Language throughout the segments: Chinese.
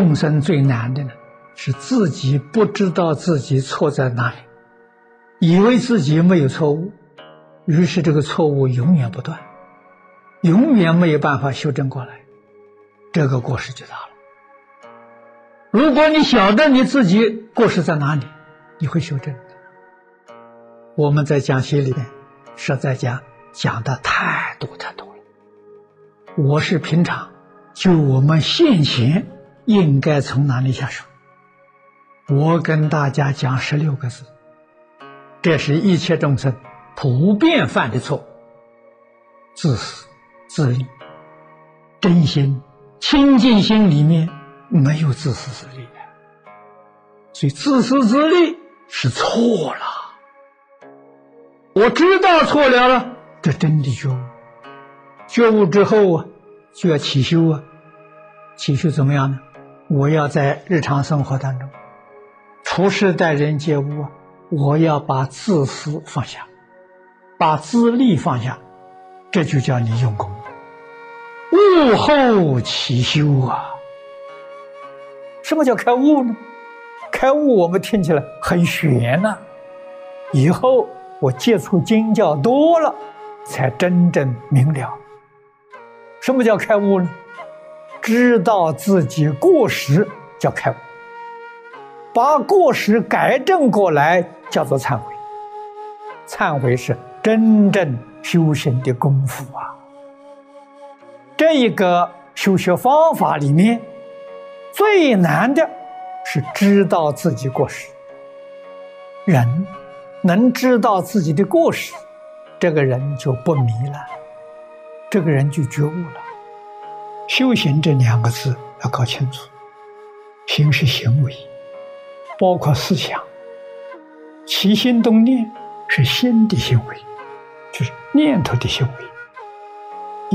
众生最难的呢，是自己不知道自己错在哪里，以为自己没有错误，于是这个错误永远不断，永远没有办法修正过来，这个过失就大了。如果你晓得你自己过失在哪里，你会修正的。我们在讲习里面实在讲的太多太多了。我是平常就我们现前应该从哪里下手，我跟大家讲16个字，这是一切众生普遍犯的错误：自私、自利。真心清净心里面没有自私自利的，所以自私自利是错了。我知道错了，这真的觉悟。觉悟之后啊，就要起修啊。起修怎么样呢？我要在日常生活当中，处事待人接物啊，我要把自私放下，把自利放下，这就叫你用功。悟后起修啊。什么叫开悟呢？开悟我们听起来很玄啊，以后我接触经教多了，才真正明了。什么叫开悟呢？知道自己过失叫开悟，把过失改正过来叫做忏悔。忏悔是真正修行的功夫啊。这一个修学方法里面，最难的是知道自己过失。人能知道自己的过失，这个人就不迷了，这个人就觉悟了。修行这2个字要搞清楚，行是行为，包括思想，起心动念是心的行为，就是念头的行为；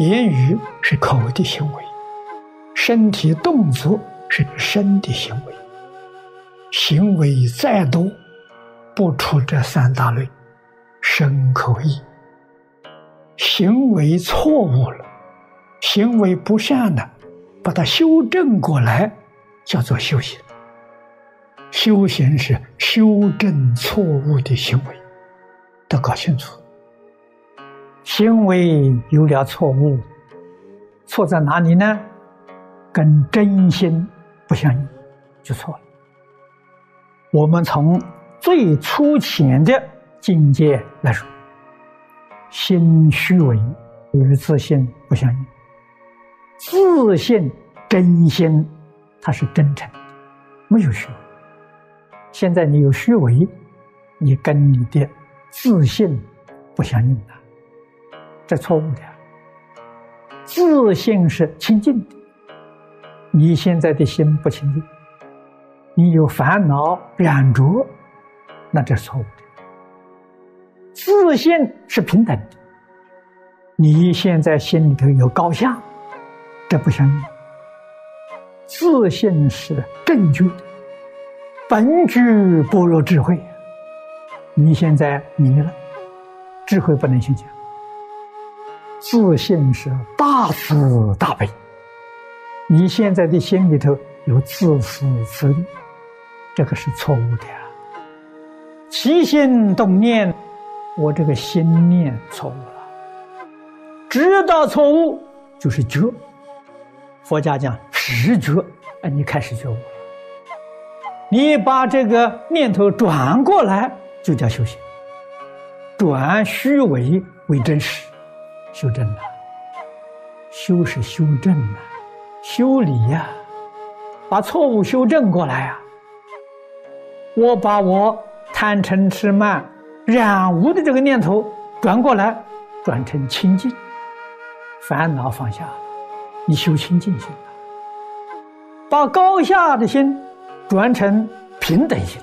言语是口的行为；身体动作是身的行为。行为再多，不出这3大类，身口意。行为错误了，行为不善了，把它修正过来，叫做修行。修行是修正错误的行为，得搞清楚。行为有了错误，错在哪里呢？跟真心不相应，就错了。我们从最粗浅的境界来说，心虚伪与自信不相应。自信真心，它是真诚，没有虚伪。现在你有虚伪，你跟你的自信不相应的，这错误的。自信是清净的，你现在的心不清净，你有烦恼染着，那这是错误的。自信是平等的，你现在心里头有高下，这不相应。自信是正觉的，本具般若智慧，你现在迷了，智慧不能现前。自信是大慈大悲，你现在的心里头有自私自利，这个是错误的。起心动念，我这个心念错误了。知道错误就是觉，佛家讲实觉，你开始觉悟了。你把这个念头转过来，就叫修行。转虚伪为真实，修正了。修是修正了，修理呀，把错误修正过来呀。我把我贪嗔痴慢染污的这个念头转过来，转成清净，烦恼放下了，你修清净心了。把高下的心转成平等心，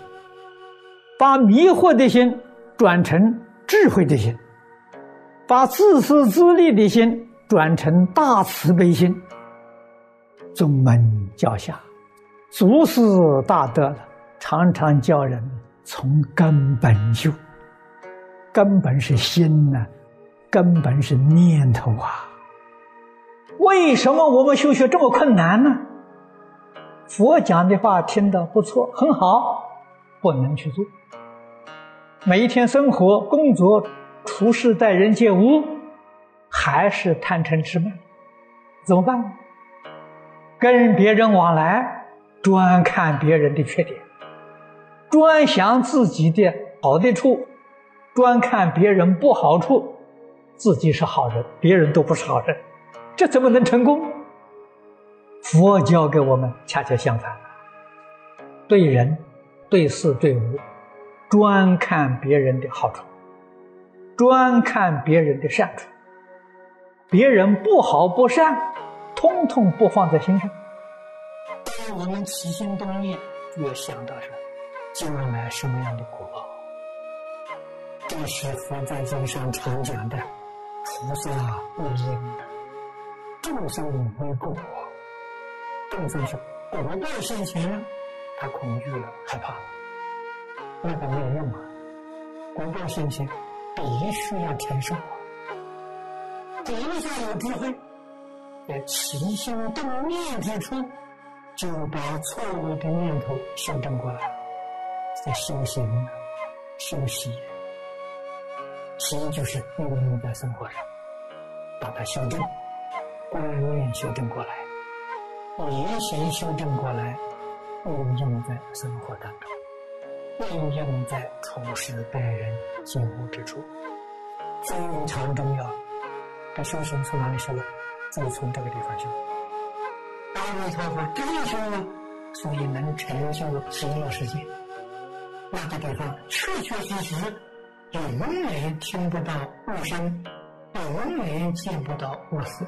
把迷惑的心转成智慧的心，把自私自利的心转成大慈悲心。宗门教下足是大德了，常常教人从根本修。根本是心啊，根本是念头啊。为什么我们修学这么困难呢？佛讲的话听得不错，很好，不能去做。每一天生活、工作、处事、待人接物，还是贪嗔痴慢，怎么办？跟别人往来，专看别人的缺点，专想自己的好的处，专看别人不好处，自己是好人，别人都不是好人，这怎么能成功？ 佛教给我们恰恰相反，对人、对事、对物，专看别人的好处，专看别人的善处，别人不好不善，统统不放在心上。我们起心动念越想到什么，就能来什么样的果报。这是佛在经上常讲的“菩萨不因，众生为果”。 众生是果报现前，他恐惧了、害怕了，那个没有用啊！果报现前，必须要承受啊！菩萨有智慧，在起心动念之处，就把错误的念头修正过来，在修行、修习，习就是运用在生活上，把它修正，观念修正过来。 言行修正过来，应用在生活当中，应用在处事待人接物之处，非常重要。这修行从哪里修的？就从这个地方修。阿弥陀佛，这个修呢，所以能成就极乐世界。那个地方确确实实，永远听不到恶声，永远见不到恶事。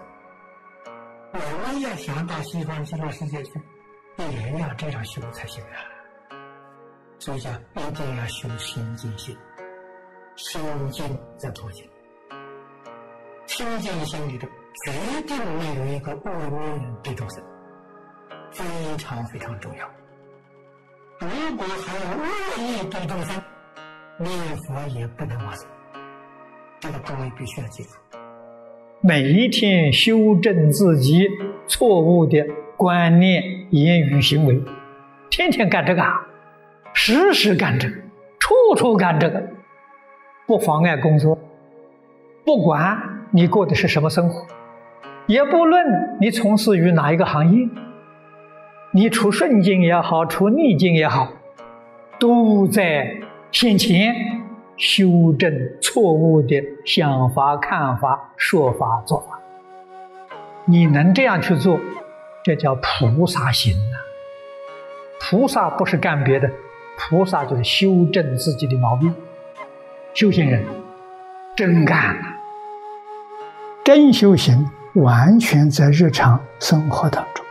我们要想到西方极乐世界去，也要这样修才行啊！所以讲，一定要修清净心，清净在途径。清净心里头绝对没有一个恶念对众生，非常非常重要。如果还有恶念对众生，念佛也不能往生。这个各位必须要记住。 每一天修正自己错误的观念、言语、行为，天天干这个，时时干这个，处处干这个，不妨碍工作。不管你过的是什么生活，也不论你从事于哪一个行业，你处顺境也好，处逆境也好，都在先前。 修正错误的想法、看法、说法、做法，你能这样去做，这叫菩萨行啊！菩萨不是干别的，菩萨就是修正自己的毛病。修行人真干了，真修行完全在日常生活当中，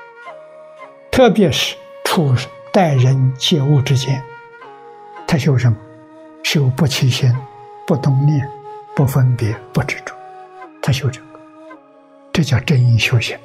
特别是处待人接物之间，他修什么？ 修不起心，不动念，不分别，不执着，他修这个，这叫真修行。